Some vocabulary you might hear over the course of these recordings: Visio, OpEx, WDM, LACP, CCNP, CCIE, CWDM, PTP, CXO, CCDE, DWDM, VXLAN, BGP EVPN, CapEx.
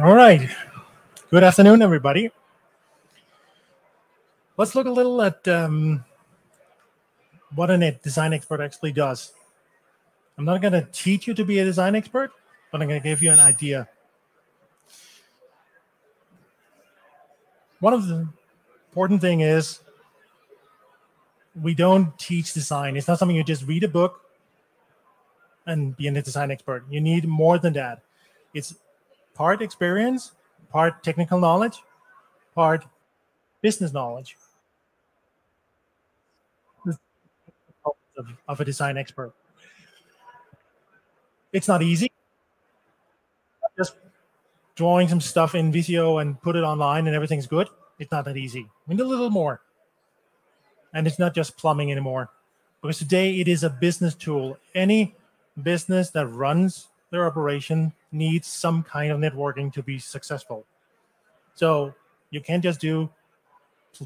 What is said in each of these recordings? All right. Good afternoon, everybody. Let's look a little at what a design expert actually does. I'm not going to teach you to be a design expert, but I'm going to give you an idea. One of the important things is we don't teach design. It's not something you just read a book and be a design expert. You need more than that. It's part experience, part technical knowledge, part business knowledge of a design expert. It's not easy. Just drawing some stuff in Visio and put it online and everything's good. It's not that easy. We need a little more. And it's not just plumbing anymore. Because today it is a business tool. Any business that runs their operation needs some kind of networking to be successful. So you can't just do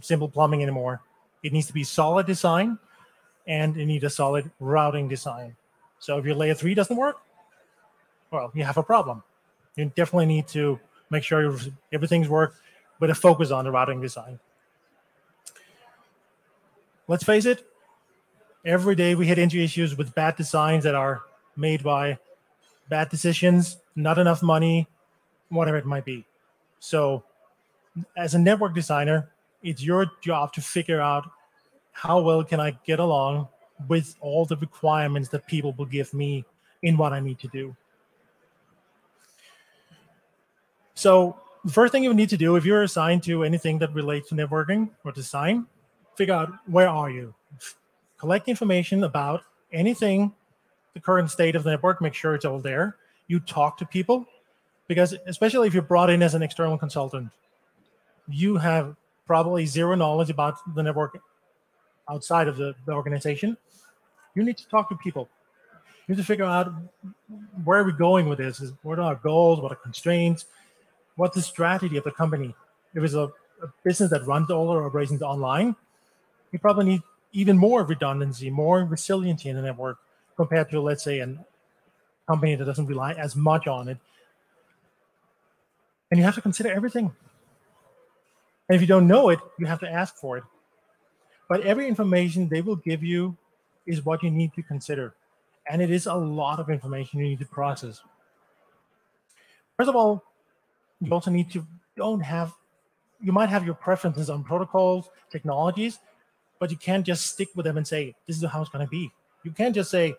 simple plumbing anymore. It needs to be solid design, and you need a solid routing design. So if your layer 3 doesn't work, well, you have a problem. You definitely need to make sure everything's worked with a focus on the routing design. Let's face it, every day we hit into issues with bad designs that are made by bad decisions, not enough money, whatever it might be. So as a network designer, it's your job to figure out how well can I get along with all the requirements that people will give me in what I need to do. So the first thing you need to do if you're assigned to anything that relates to networking or design, figure out where are you. Collect information about anything, the current state of the network, make sure it's all there. You talk to people, because especially if you're brought in as an external consultant, you have probably zero knowledge about the network outside of the organization. You need to talk to people. You need to figure out where are we going with this? What are our goals? What are constraints? What's the strategy of the company? If it's a business that runs all their operations online, you probably need even more redundancy, more resiliency in the network, compared to, let's say, a company that doesn't rely as much on it. And you have to consider everything. And if you don't know it, you have to ask for it. But every information they will give you is what you need to consider. And it is a lot of information you need to process. First of all, you also need to you might have your preferences on protocols, technologies, but you can't just stick with them and say, this is how it's going to be. You can't just say,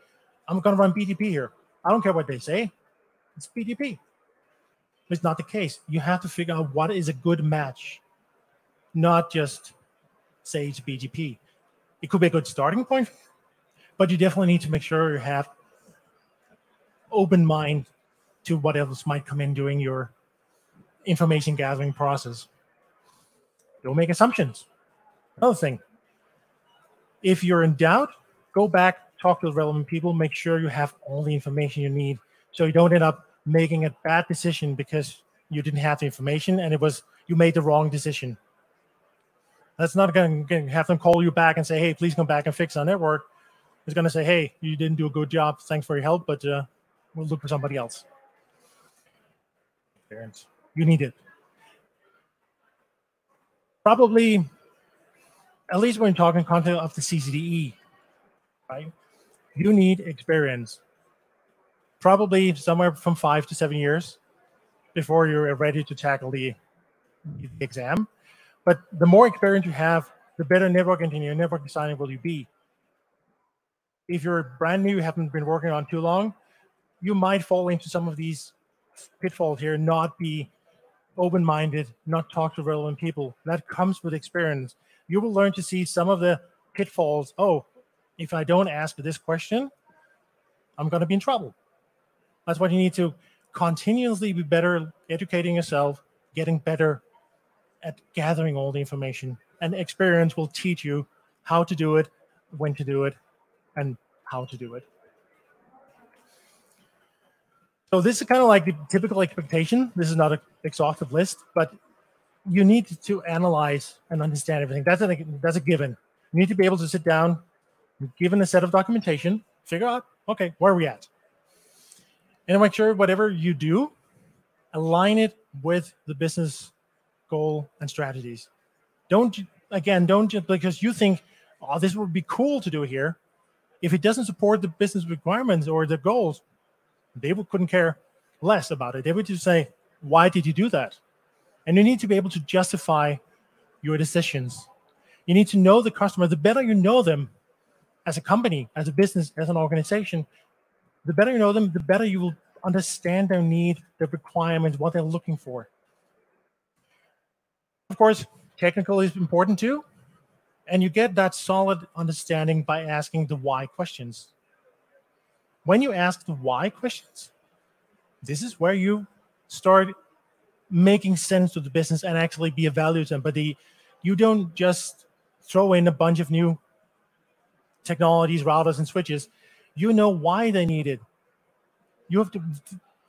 I'm going to run PTP here. I don't care what they say. It's PTP. It's not the case. You have to figure out what is a good match, not just say it's BGP. It could be a good starting point, but you definitely need to make sure you have open mind to what else might come in during your information gathering process. Don't make assumptions. Another thing, if you're in doubt, go back, talk to the relevant people, make sure you have all the information you need so you don't end up making a bad decision because you didn't have the information and you made the wrong decision. That's not going to have them call you back and say, hey, please come back and fix our network. It's going to say, hey, you didn't do a good job. Thanks for your help, but we'll look for somebody else. You need it. Probably, at least when talking content of the CCDE, right? You need experience, probably somewhere from 5 to 7 years before you're ready to tackle the exam. But the more experience you have, the better network engineer, network designer will you be. If you're brand new, you haven't been working on too long, you might fall into some of these pitfalls here, not be open-minded, not talk to relevant people. That comes with experience. You will learn to see some of the pitfalls. Oh, if I don't ask this question, I'm going to be in trouble. That's why you need to continuously be better educating yourself, getting better at gathering all the information. And experience will teach you how to do it, when to do it, and how to do it. So this is kind of like the typical expectation. This is not an exhaustive list, but you need to analyze and understand everything. That's a given. You need to be able to sit down, given a set of documentation, figure out, okay, where are we at? And make sure whatever you do, align it with the business goal and strategies. Don't just because you think, oh, this would be cool to do here. If it doesn't support the business requirements or the goals, they couldn't care less about it. They would just say, why did you do that? And you need to be able to justify your decisions. You need to know the customer. The better you know them as a company, as a business, as an organization, the better you know them, the better you will understand their need, their requirements, what they're looking for. Of course, technical is important too. And you get that solid understanding by asking the why questions. When you ask the why questions, this is where you start making sense to the business and actually be a value to them. But you don't just throw in a bunch of new technologies, routers, and switches. You know why they need it. You have to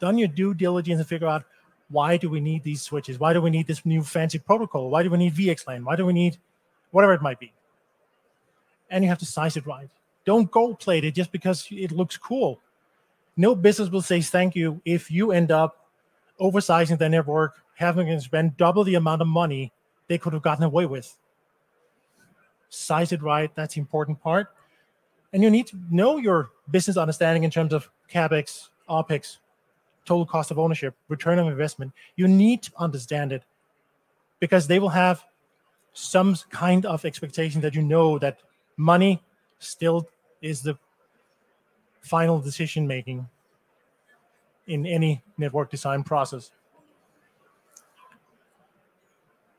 done your due diligence and figure out, why do we need these switches? Why do we need this new fancy protocol? Why do we need VXLAN? Why do we need whatever it might be? And you have to size it right. Don't gold plate it just because it looks cool. No business will say thank you if you end up oversizing their network, having to spend double the amount of money they could have gotten away with. Size it right, that's the important part. And you need to know your business understanding in terms of CapEx, OpEx, total cost of ownership, return on investment. You need to understand it because they will have some kind of expectation that you know that money still is the final decision making in any network design process.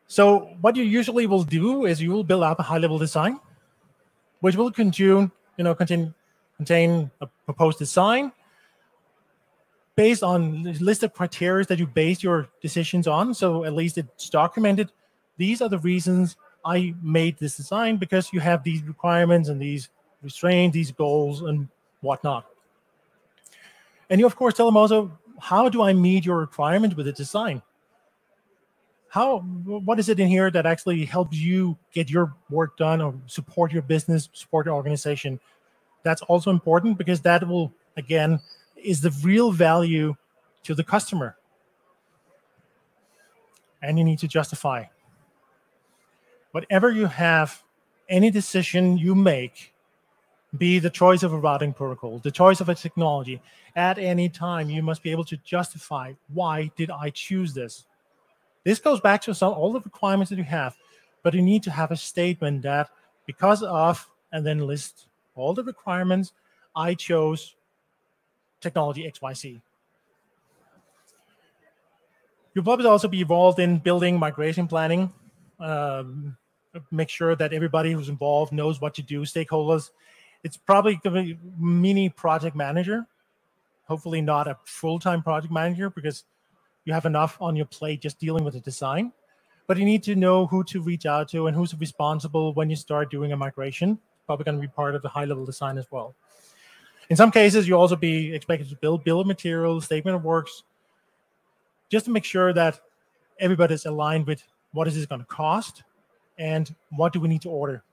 So what you usually will do is you will build up a high-level design, which will contain a proposed design based on a list of criteria that you base your decisions on. So at least it's documented. These are the reasons I made this design, because you have these requirements and these restraints, these goals and whatnot. And you, of course, tell them also, how do I meet your requirement with the design? What is it in here that actually helps you get your work done or support your business, support your organization? That's also important because that will, again, is the real value to the customer. And you need to justify. Whatever you have, any decision you make, be the choice of a routing protocol, the choice of a technology, at any time, you must be able to justify, why did I choose this? This goes back to all the requirements that you have, but you need to have a statement that because of, and then list all the requirements, I chose technology XYZ. You'll probably also be involved in building migration planning. Make sure that everybody who's involved knows what to do, stakeholders. It's probably going to be mini project manager, hopefully not a full-time project manager because you have enough on your plate just dealing with the design. But you need to know who to reach out to and who's responsible when you start doing a migration. Probably going to be part of the high-level design as well. In some cases, you'll also be expected to build bill of materials, statement of works, just to make sure that everybody's aligned with what is this going to cost and what do we need to order.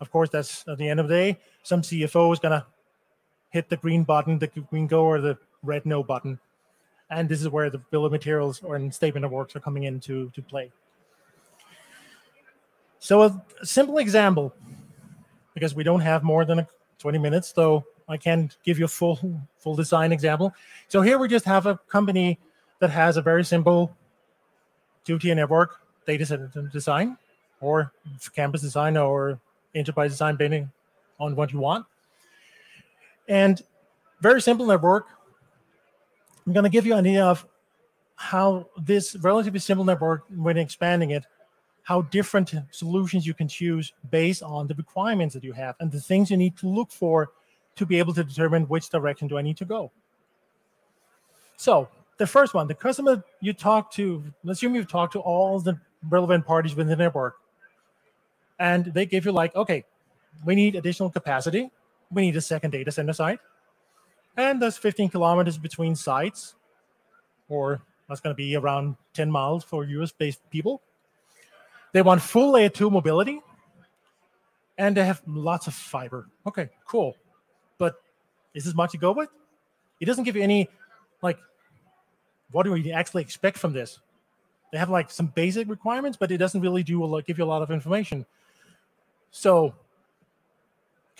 Of course, that's at the end of the day, some CFO is going to hit the green button, the green go or the red no button. And this is where the bill of materials or statement of works are coming into play. So a simple example, because we don't have more than 20 minutes, so I can't give you a full design example. So here we just have a company that has a very simple two-tier network data center design or campus design or enterprise design, depending on what you want. And very simple network. I'm going to give you an idea of how this relatively simple network, when expanding it, how different solutions you can choose based on the requirements that you have and the things you need to look for to be able to determine which direction do I need to go. So the first one, the customer you talk to, let's assume you've talked to all the relevant parties within the network. And they give you like, okay, we need additional capacity. We need a second data center site. And there's 15 kilometers between sites, or that's going to be around 10 miles for US-based people. They want full layer 2 mobility, and they have lots of fiber. Okay, cool. But is this much to go with? It doesn't give you any like what do we actually expect from this? They have like some basic requirements, but it doesn't really do a lot, give you a lot of information. So,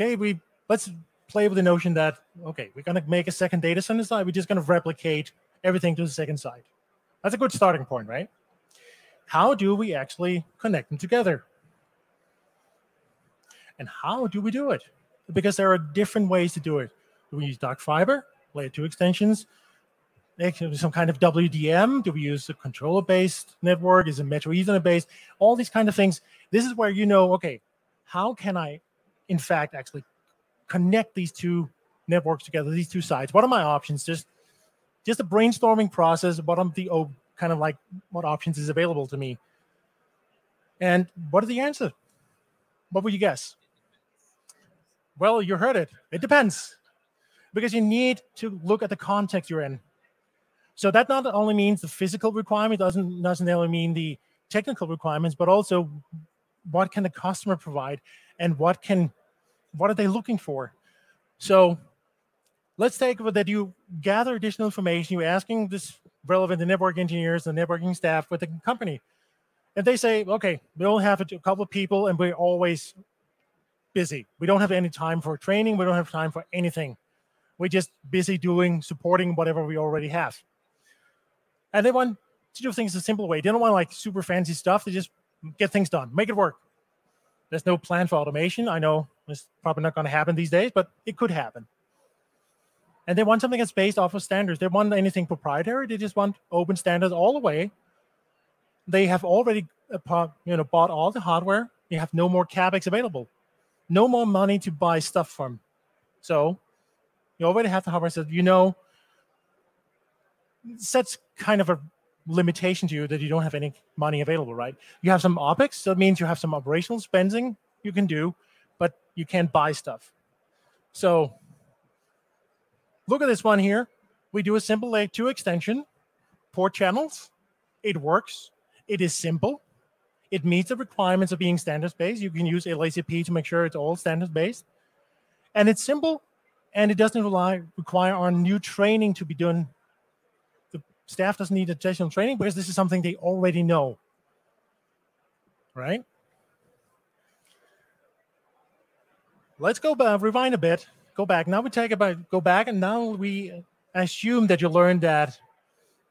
okay, let's play with the notion that, okay, we're going to make a second data center site. We're just going to replicate everything to the second site. That's a good starting point, right? How do we actually connect them together? And how do we do it? Because there are different ways to do it. Do we use dark fiber, layer 2 extensions, some kind of WDM? Do we use a controller-based network? Is it Metro Ethernet-based? All these kind of things. This is where you know, okay, how can I, in fact, actually connect these two networks together, these two sides? What are my options? Just a brainstorming process. What are the kind of like what options is available to me? And what is the answer? What would you guess? Well, you heard it. It depends. Because you need to look at the context you're in. So that not only means the physical requirement, doesn't necessarily mean the technical requirements, but also what can the customer provide and what are they looking for? So let's take that you gather additional information. You're asking this relevant the network engineers, the networking staff with the company. And they say, okay, we only have a couple of people and we're always busy. We don't have any time for training. We don't have time for anything. We're just busy doing, supporting whatever we already have. And they want to do things a simple way. They don't want like super fancy stuff. They just get things done, make it work. There's no plan for automation. I know it's probably not going to happen these days, but it could happen. And they want something that's based off of standards. They want anything proprietary. They just want open standards all the way. They have already bought all the hardware. You have no more CapEx available. No more money to buy stuff from. So you already have the hardware. So you know, that's kind of a limitation to you that you don't have any money available, right? You have some OpEx, so it means you have some operational spending you can do, but you can't buy stuff. So look at this one here. We do a simple layer 2 extension, port channels. It works. It is simple. It meets the requirements of being standards-based. You can use LACP to make sure it's all standards-based. And it's simple, and it doesn't require on new training to be done. The staff doesn't need additional training because this is something they already know, right? Let's go back, rewind a bit, go back. Now we go back, and now we assume that you learned that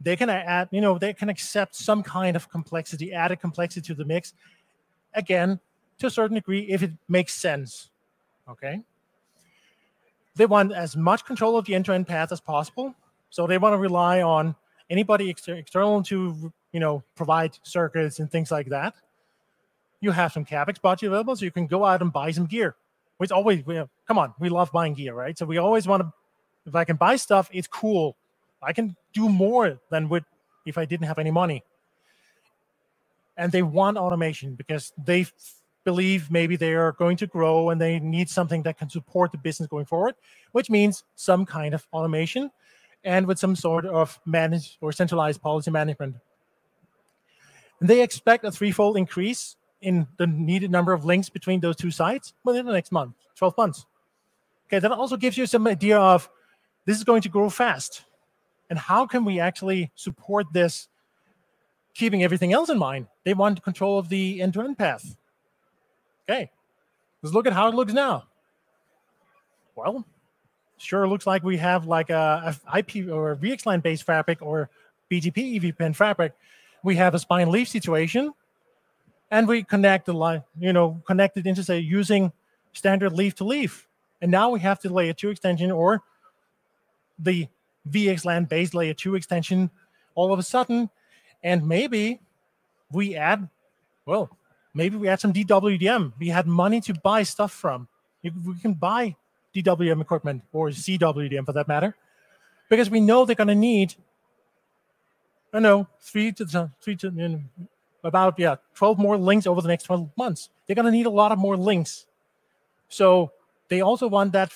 they can add, you know, they can accept some kind of complexity, added complexity to the mix. Again, to a certain degree, if it makes sense, okay? They want as much control of the end-to-end path as possible. So they want to rely on anybody external to, you know, provide circuits and things like that. You have some CapEx budget available, so you can go out and buy some gear. Which always, we have, come on, we love buying gear, right? So we always want to, if I can buy stuff, it's cool. I can do more than would if I didn't have any money. And they want automation because they believe maybe they are going to grow and they need something that can support the business going forward, which means some kind of automation and with some sort of managed or centralized policy management. And they expect a threefold increase in the needed number of links between those two sites within the next month, 12 months. Okay, that also gives you some idea of this is going to grow fast. And how can we actually support this, keeping everything else in mind? They want control of the end-to-end path. Okay, let's look at how it looks now. Well, sure looks like we have like a IP or a VXLAN-based fabric or BGP EVPN fabric. We have a spine leaf situation, and we connect the connect it interstate using standard leaf to leaf. And now we have the layer 2 extension or the VXLAN-based layer 2 extension all of a sudden, and maybe we add, well, maybe we add some DWDM. We had money to buy stuff from. We can buy DWDM equipment or CWDM for that matter, because we know they're going to need, I don't know, about 12 more links over the next 12 months. They're going to need a lot of more links. So they also want that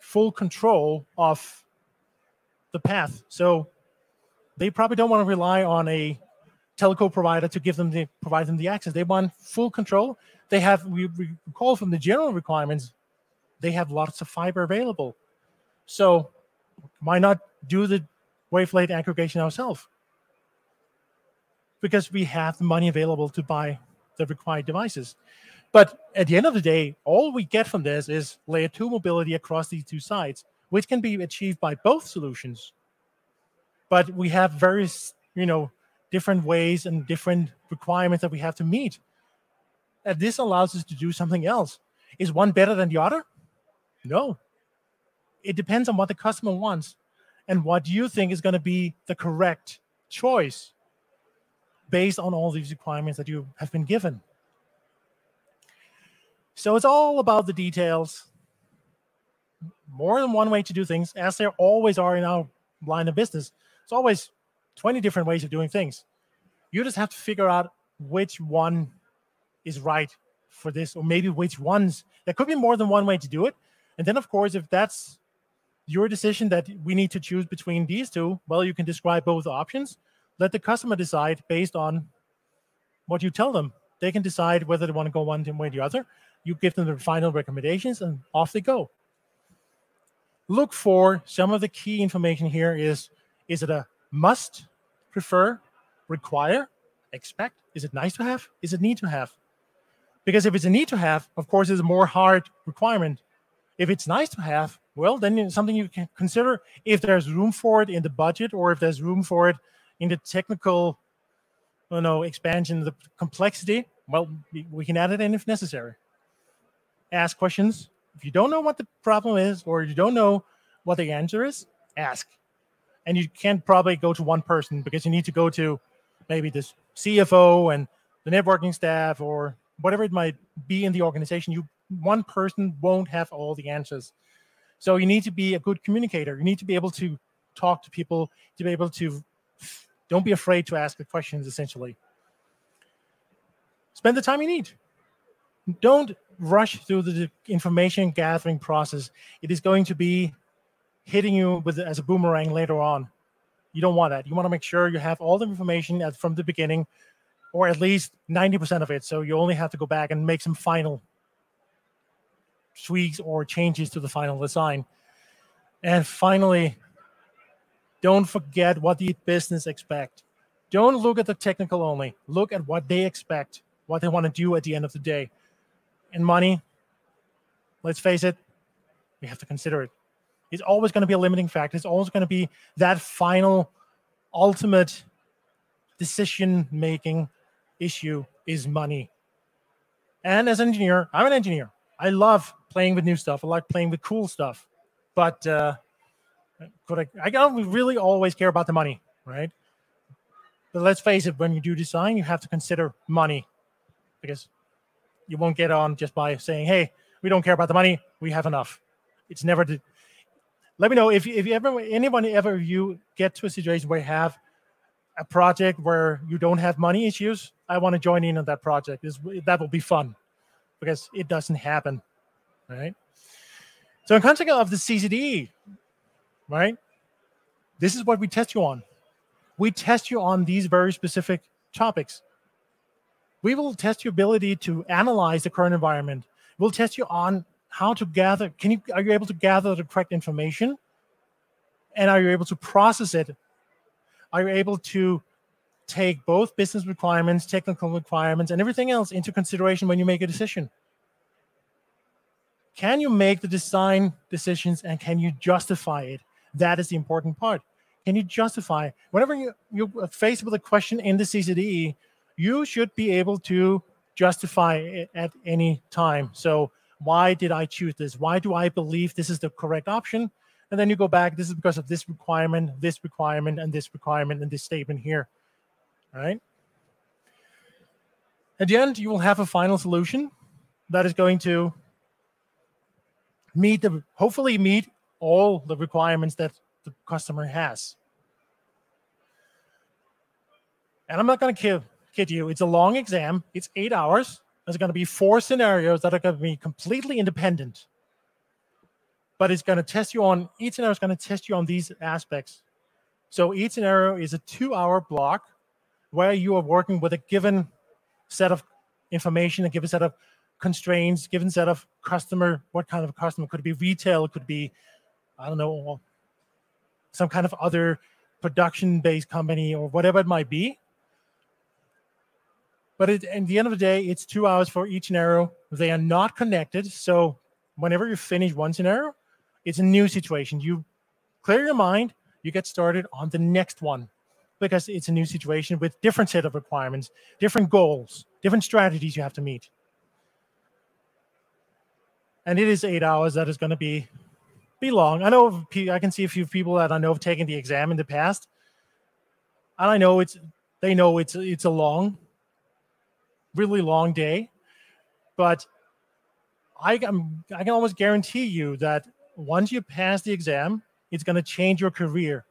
full control of the path. So they probably don't want to rely on a telco provider to give them provide them the access. They want full control. They have, we recall from the general requirements, they have lots of fiber available. So why not do the wavelet aggregation ourselves? because we have the money available to buy the required devices. But at the end of the day, all we get from this is layer 2 mobility across these two sides, which can be achieved by both solutions. But we have various, different ways and different requirements that we have to meet. And this allows us to do something else. Is one better than the other? No. It depends on what the customer wants and what you think is going to be the correct choice based on all these requirements that you have been given. So it's all about the details. More than one way to do things, as there always are in our line of business. It's always 20 different ways of doing things. You just have to figure out which one is right for this, or maybe which ones. There could be more than one way to do it. And then, of course, if that's your decision that we need to choose between these two, well, you can describe both options. Let the customer decide based on what you tell them. They can decide whether they want to go one way or the other. You give them the final recommendations, and off they go. Look for some of the key information here is it a must, prefer, require, expect? Is it nice to have? Is it need to have? Because if it's a need to have, of course, it's a more hard requirement. If it's nice to have, well, then it's something you can consider if there's room for it in the budget, or if there's room for it in the technical expansion, the complexity. Well, we can add it in if necessary. Ask questions. If you don't know what the problem is, or you don't know what the answer is, ask. And you can't probably go to one person, because you need to go to maybe this CFO and the networking staff, or whatever it might be in the organization. One person won't have all the answers. So you need to be a good communicator. You need to be able to talk to people, to be able to, don't be afraid to ask the questions, essentially. Spend the time you need. Don't rush through the information gathering process. It is going to be hitting you with as a boomerang later on. You don't want that. You want to make sure you have all the information from the beginning, or at least 90% of it, so you only have to go back and make some final tweaks or changes to the final design. And finally, don't forget what the business expect. Don't look at the technical only. Look at what they expect, what they want to do at the end of the day. And money, let's face it, we have to consider it. It's always going to be a limiting factor. It's always going to be that final, ultimate decision-making issue is money. And as an engineer, I'm an engineer. I love playing with new stuff. I like playing with cool stuff. But I don't really always care about the money, right? But let's face it, when you do design, you have to consider money, because you won't get on just by saying, hey, we don't care about the money. We have enough. It's never... Let me know if anyone ever you get to a situation where you have a project where you don't have money issues. I want to join in on that project. That will be fun, because it doesn't happen, right? So in context of the CCDE, right, this is what we test you on. We test you on these very specific topics. We will test your ability to analyze the current environment. We'll test you on how to gather. Are you able to gather the correct information? And are you able to process it? Are you able to take both business requirements, technical requirements, and everything else into consideration when you make a decision? Can you make the design decisions, and can you justify it? That is the important part. Can you justify? Whenever you're faced with a question in the CCDE, you should be able to justify it at any time. So why did I choose this? Why do I believe this is the correct option? And then you go back, this is because of this requirement, and this requirement, and this statement here, all right? At the end, you will have a final solution that is going to meet hopefully meet all the requirements that the customer has. And I'm not going to kid you, it's a long exam, it's 8 hours. There's going to be 4 scenarios that are going to be completely independent. But it's going to test you on, each scenario is going to test you on these aspects. So each scenario is a 2-hour block where you are working with a given set of information, a given set of constraints, given set of customer, what kind of customer, could it be retail, it could be, I don't know, some kind of other production-based company or whatever it might be. But at the end of the day, it's 2 hours for each scenario. They are not connected. So whenever you finish one scenario, it's a new situation. You clear your mind, you get started on the next one, because it's a new situation with different set of requirements, different goals, different strategies you have to meet. And it is 8 hours. That is going to be long. I know I can see a few people that I know have taken the exam in the past, and I know it's a long, really long day. But I can almost guarantee you that once you pass the exam, it's going to change your career,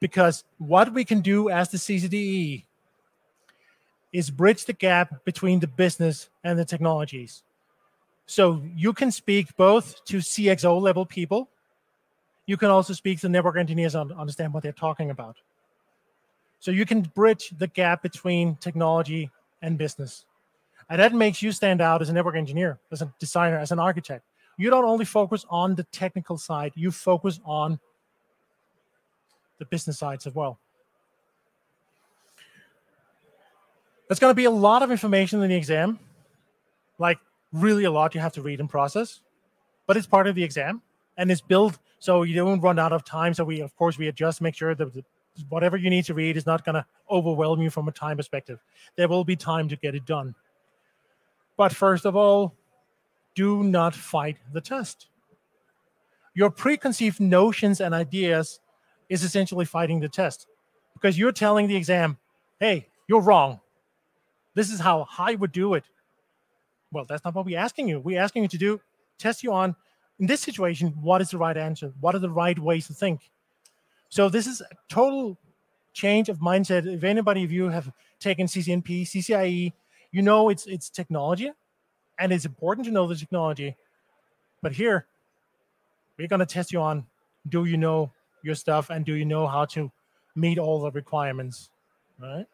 because what we can do as the CCDE is bridge the gap between the business and the technologies. So you can speak both to CXO level people. You can also speak to network engineers and understand what they're talking about. So you can bridge the gap between technology and business. And that makes you stand out as a network engineer, as a designer, as an architect. You don't only focus on the technical side, you focus on the business sides as well. There's going to be a lot of information in the exam, like really a lot you have to read and process, but it's part of the exam and it's built so you don't run out of time. So we, of course, we adjust, make sure that whatever you need to read is not going to overwhelm you from a time perspective. There will be time to get it done. But first of all, do not fight the test. Your preconceived notions and ideas is essentially fighting the test, because you're telling the exam, hey, you're wrong. This is how I would do it. Well, that's not what we're asking you. We're asking you to do, test you on, in this situation, what is the right answer? What are the right ways to think? So this is a total change of mindset. If anybody of you have taken CCNP, CCIE, you know it's technology, and it's important to know the technology. But here, we're going to test you on, do you know your stuff, and do you know how to meet all the requirements, right?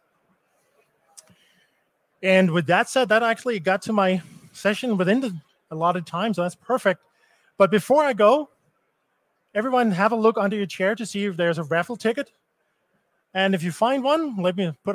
And with that said, that actually got to my session within the allotted time, so that's perfect. But before I go, everyone have a look under your chair to see if there's a raffle ticket. And if you find one, let me put up